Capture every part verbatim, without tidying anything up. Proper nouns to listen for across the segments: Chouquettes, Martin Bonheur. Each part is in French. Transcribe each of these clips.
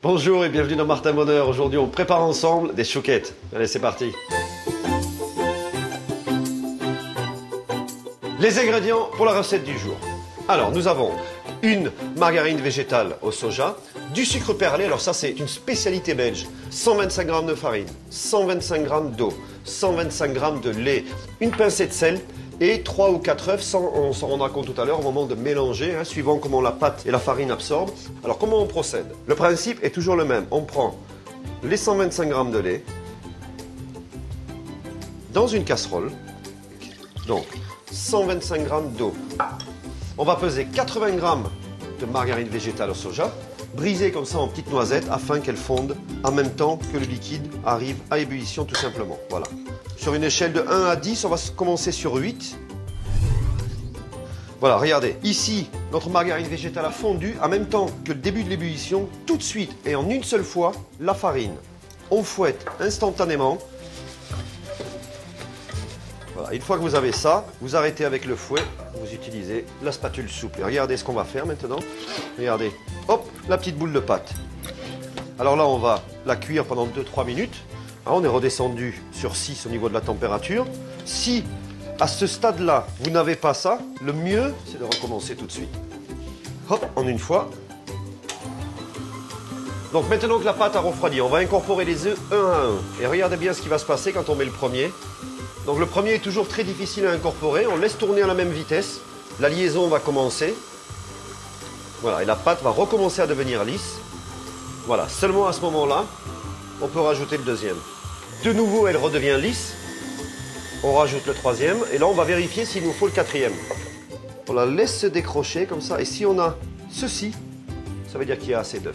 Bonjour et bienvenue dans Martin Bonheur. Aujourd'hui, on prépare ensemble des chouquettes. Allez, c'est parti. Les ingrédients pour la recette du jour. Alors, nous avons une margarine végétale au soja, du sucre perlé, alors ça c'est une spécialité belge, cent vingt-cinq grammes de farine, cent vingt-cinq grammes d'eau, cent vingt-cinq grammes de lait, une pincée de sel, et trois ou quatre œufs, sans, on s'en rendra compte tout à l'heure au moment de mélanger, hein, suivant comment la pâte et la farine absorbent. Alors comment on procède? Le principe est toujours le même, on prend les cent vingt-cinq grammes de lait dans une casserole, donc cent vingt-cinq grammes d'eau. On va peser quatre-vingts grammes de margarine végétale au soja, brisée comme ça en petites noisettes afin qu'elle fonde en même temps que le liquide arrive à ébullition tout simplement, voilà. Sur une échelle de un à dix, on va commencer sur huit. Voilà, regardez, ici, notre margarine végétale a fondu en même temps que le début de l'ébullition, tout de suite et en une seule fois, la farine. On fouette instantanément. Voilà, une fois que vous avez ça, vous arrêtez avec le fouet, vous utilisez la spatule souple. Et regardez ce qu'on va faire maintenant. Regardez, hop, la petite boule de pâte. Alors là, on va la cuire pendant deux à trois minutes. On est redescendu sur six au niveau de la température. Si, à ce stade-là, vous n'avez pas ça, le mieux, c'est de recommencer tout de suite. Hop, en une fois. Donc maintenant que la pâte a refroidi, on va incorporer les œufs un à un. Et regardez bien ce qui va se passer quand on met le premier. Donc le premier est toujours très difficile à incorporer. On laisse tourner à la même vitesse. La liaison va commencer. Voilà, et la pâte va recommencer à devenir lisse. Voilà, seulement à ce moment-là, on peut rajouter le deuxième. De nouveau, elle redevient lisse. On rajoute le troisième. Et là, on va vérifier s'il nous faut le quatrième. On la laisse se décrocher comme ça. Et si on a ceci, ça veut dire qu'il y a assez d'œufs.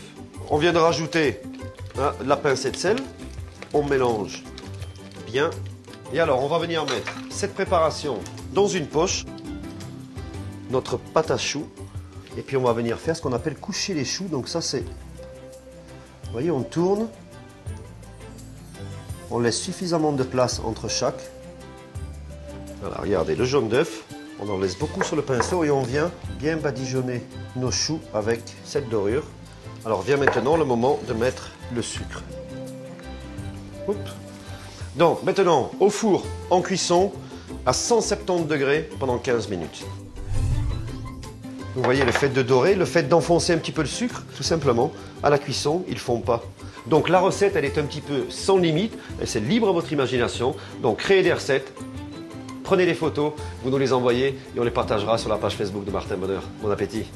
On vient de rajouter hein, la pincée de sel. On mélange bien. Et alors, on va venir mettre cette préparation dans une poche. Notre pâte à choux. Et puis, on va venir faire ce qu'on appelle coucher les choux. Donc ça, c'est... Vous voyez, on tourne. On laisse suffisamment de place entre chaque. Voilà, regardez, le jaune d'œuf, on en laisse beaucoup sur le pinceau et on vient bien badigeonner nos choux avec cette dorure. Alors vient maintenant le moment de mettre le sucre. Oups. Donc maintenant, au four, en cuisson, à cent soixante-dix degrés pendant quinze minutes. Vous voyez le fait de dorer, le fait d'enfoncer un petit peu le sucre, tout simplement, à la cuisson, il ne fond pas. Donc la recette, elle est un petit peu sans limite, c'est libre à votre imagination. Donc créez des recettes, prenez des photos, vous nous les envoyez et on les partagera sur la page Facebook de Martin Bonheur. Bon appétit!